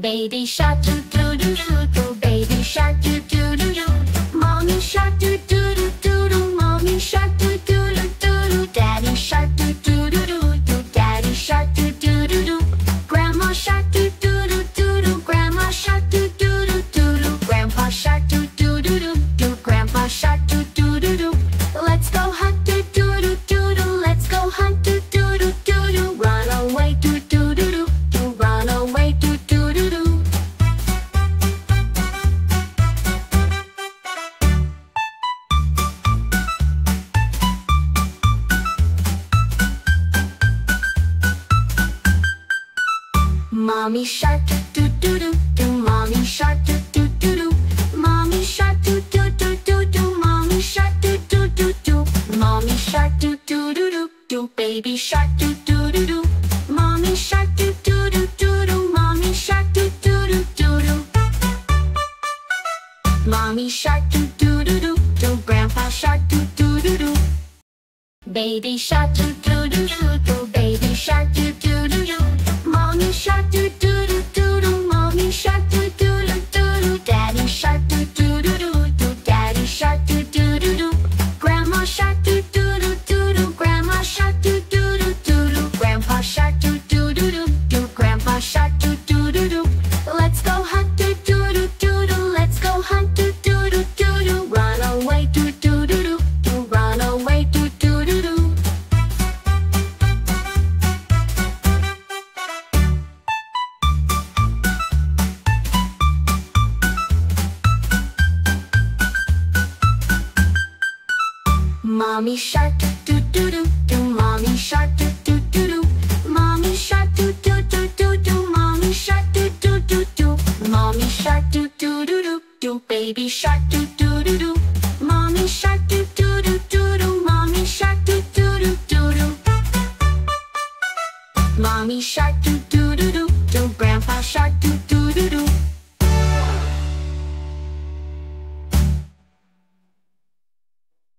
Baby shark doo doo doo doo doo, baby shark doo doo doo doo. Mommy shark doo doo doo doo doo, mommy shark doo doo doo doo doo. Daddy shark doo doo doo doo doo, daddy shark doo doo doo doo. Grandma shark doo doo doo doo doo, grandma shark doo doo doo doo doo. Grandpa shark doo doo doo doo doo, grandpa shark doo doo doo doo. Let's go hunt doo doo doo doo doo, let's go hunt doo doo doo doo doo. Run away doo doo doo doo doo, run away doo doo. Mommy shark doo doo doo doo, mommy shark doo doo doo doo, mommy shark doo doo doo doo doo, mommy shark doo doo doo doo, mommy shark doo doo doo doo doo, baby shark doo doo doo doo, mommy shark doo doo doo doo doo, mommy shark doo doo doo doo doo, mommy shark doo doo doo doo doo, grandpa shark doo doo doo doo, baby shark doo doo doo doo doo, baby shark doo doo doo doo. Mommy shark doo doo doo doo doo, mommy shark doo doo doo doo doo, daddy shark doo doo doo doo doo, daddy shark doo doo doo doo, grandma shark doo doo doo doo doo, grandma shark doo doo doo doo doo, grandpa shark doo doo doo doo doo, grandpa shark doo doo doo doo. Let's go hunt doo doo doo doo doo, let's go hunt doo doo doo doo doo, run away doo doo doo doo doo, run away doo doo doo doo. Mommy shark doo doo doo doo, mommy shark doo doo doo doo, mommy shark doo doo doo doo doo, mommy shark doo doo doo doo, mommy shark doo doo doo doo doo, baby shark doo doo doo doo, mommy shark doo doo doo doo doo, mommy shark doo doo doo doo, mommy shark.